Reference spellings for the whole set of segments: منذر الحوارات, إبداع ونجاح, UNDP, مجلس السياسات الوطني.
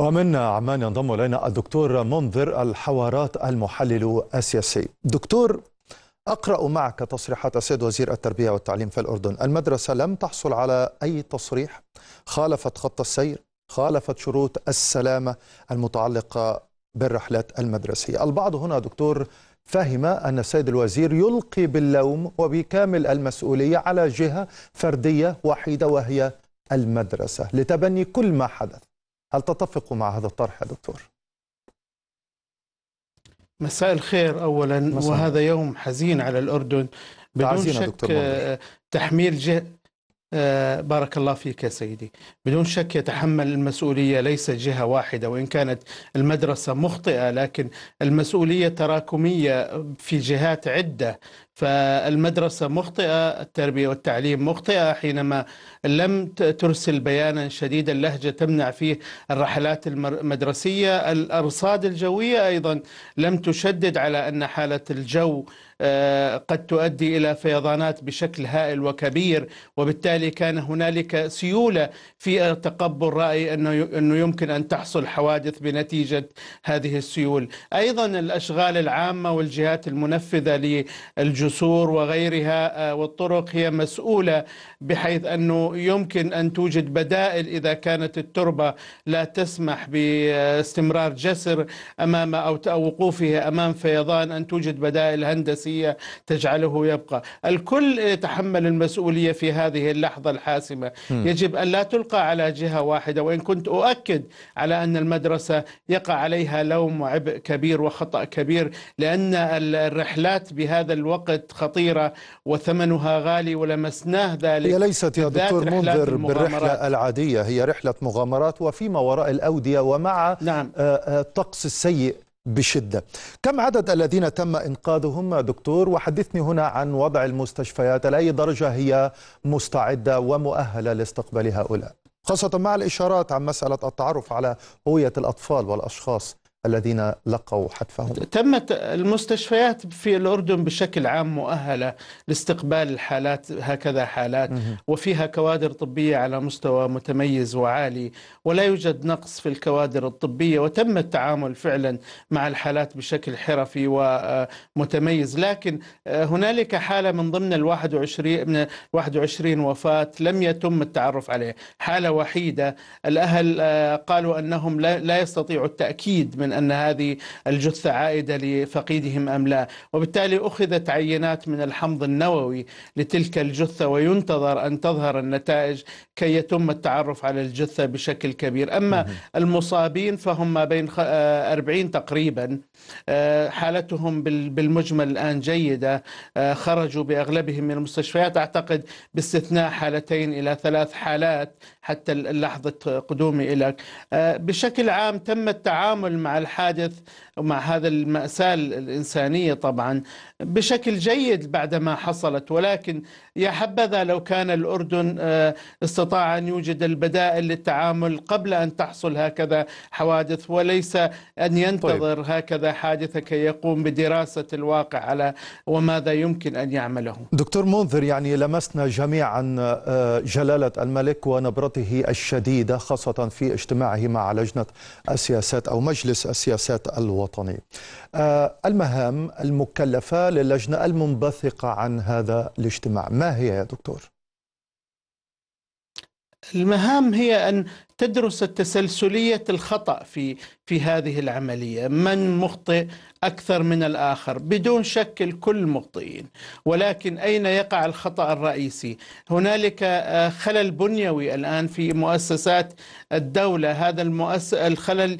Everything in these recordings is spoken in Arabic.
ومن عمان ينضم إلينا الدكتور منذر الحوارات المحلل السياسي. دكتور، أقرأ معك تصريحات السيد وزير التربية والتعليم في الأردن: المدرسة لم تحصل على أي تصريح، خالفت خط السير، خالفت شروط السلامة المتعلقة بالرحلات المدرسية. البعض هنا دكتور فهم أن السيد الوزير يلقي باللوم وبكامل المسؤولية على جهة فردية وحيدة وهي المدرسة لتبني كل ما حدث. هل تتفق مع هذا الطرح يا دكتور؟ مساء الخير أولا مساء. وهذا يوم حزين على الأردن بدون شك. تحميل بارك الله فيك يا سيدي. بدون شك يتحمل المسؤولية ليس جهة واحدة، وإن كانت المدرسة مخطئة لكن المسؤولية تراكمية في جهات عدة. فالمدرسة مخطئة، التربية والتعليم مخطئة حينما لم ترسل بيانا شديد اللهجة تمنع فيه الرحلات المدرسية. الأرصاد الجوية أيضا لم تشدد على أن حالة الجو قد تؤدي إلى فيضانات بشكل هائل وكبير، وبالتالي كان هنالك سيولة في تقبل رأي أنه يمكن أن تحصل حوادث بنتيجة هذه السيول. أيضا الأشغال العامة والجهات المنفذة الجسور وغيرها والطرق هي مسؤولة، بحيث أنه يمكن أن توجد بدائل إذا كانت التربة لا تسمح باستمرار جسر أمام أو وقوفه أمام فيضان، أن توجد بدائل هندسية تجعله يبقى. الكل يتحمل المسؤولية في هذه اللحظة الحاسمة. يجب أن لا تلقى على جهة واحدة، وإن كنت أؤكد على أن المدرسة يقع عليها لوم وعبء كبير وخطأ كبير، لأن الرحلات بهذا الوقت خطيرة وثمنها غالي ولمسناه ذلك. هي ليست يا دكتور منذر بالرحلة العادية، هي رحلة مغامرات وفيما وراء الأودية ومع نعم. الطقس السيء بشدة. كم عدد الذين تم إنقاذهم دكتور؟ وحدثني هنا عن وضع المستشفيات، لأي درجة هي مستعدة ومؤهلة لاستقبال هؤلاء، خاصة مع الإشارات عن مسألة التعرف على هوية الأطفال والأشخاص الذين لقوا حتفهم. تمت المستشفيات في الأردن بشكل عام مؤهلة لاستقبال الحالات، هكذا حالات وفيها كوادر طبية على مستوى متميز وعالي، ولا يوجد نقص في الكوادر الطبية، وتم التعامل فعلا مع الحالات بشكل حرفي ومتميز. لكن هنالك حالة من ضمن ال 21 وفاة لم يتم التعرف عليها، حالة وحيدة. الأهل قالوا أنهم لا يستطيعوا التأكيد من أن هذه الجثة عائدة لفقيدهم أم لا، وبالتالي أخذت عينات من الحمض النووي لتلك الجثة، وينتظر أن تظهر النتائج كي يتم التعرف على الجثة بشكل كبير. أما المصابين فهم ما بين 40 تقريبا، حالتهم بالمجمل الآن جيدة، خرجوا بأغلبهم من المستشفيات، أعتقد باستثناء حالتين إلى 3 حالات حتى لحظة قدومي إليك. بشكل عام تم التعامل مع الحادث ومع هذا المأساة الإنسانية طبعا بشكل جيد بعدما حصلت، ولكن يا حبذا لو كان الأردن استطاع أن يوجد البدائل للتعامل قبل أن تحصل هكذا حوادث، وليس أن ينتظر هكذا حادثة كي يقوم بدراسة الواقع على وماذا يمكن أن يعمله. دكتور منذر، يعني لمسنا جميعا جلالة الملك ونبرته الشديدة، خاصة في اجتماعه مع لجنة السياسات أو مجلس السياسات الوطني. المهام المكلفة للجنة المنبثقة عن هذا الاجتماع ما هي يا دكتور؟ المهام هي أن تدرس التسلسلية الخطأ في هذه العملية، من مخطئ أكثر من الآخر. بدون شك الكل مخطئين، ولكن أين يقع الخطأ الرئيسي؟ هنالك خلل بنيوي الآن في مؤسسات الدولة. هذا الخلل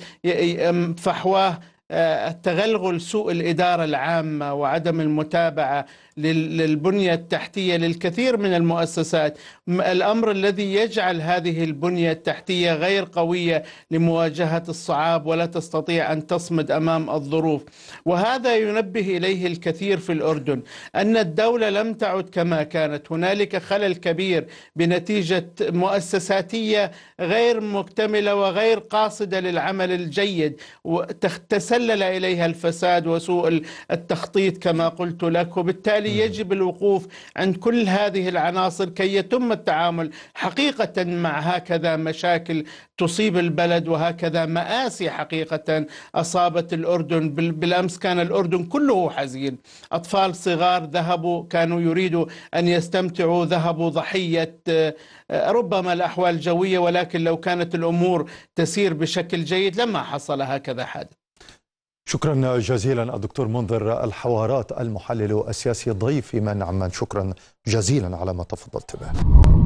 فحواه التغلغل، سوء الإدارة العامة وعدم المتابعة للبنية التحتية للكثير من المؤسسات، الأمر الذي يجعل هذه البنية التحتية غير قوية لمواجهة الصعاب ولا تستطيع أن تصمد أمام الظروف. وهذا ينبه إليه الكثير في الأردن، أن الدولة لم تعد كما كانت. هنالك خلل كبير بنتيجة مؤسساتية غير مكتملة وغير قاصدة للعمل الجيد، وتسلسل تسلل إليها الفساد وسوء التخطيط كما قلت لك. وبالتالي يجب الوقوف عند كل هذه العناصر كي يتم التعامل حقيقة مع هكذا مشاكل تصيب البلد وهكذا مآسي حقيقة أصابت الأردن. بالأمس كان الأردن كله حزين، أطفال صغار ذهبوا كانوا يريدوا أن يستمتعوا، ذهبوا ضحية ربما الأحوال الجوية، ولكن لو كانت الأمور تسير بشكل جيد لما حصل هكذا حادث. شكرا جزيلا الدكتور منذر الحوارات المحلل السياسي ضيف منع من، شكرا جزيلا على ما تفضلت به.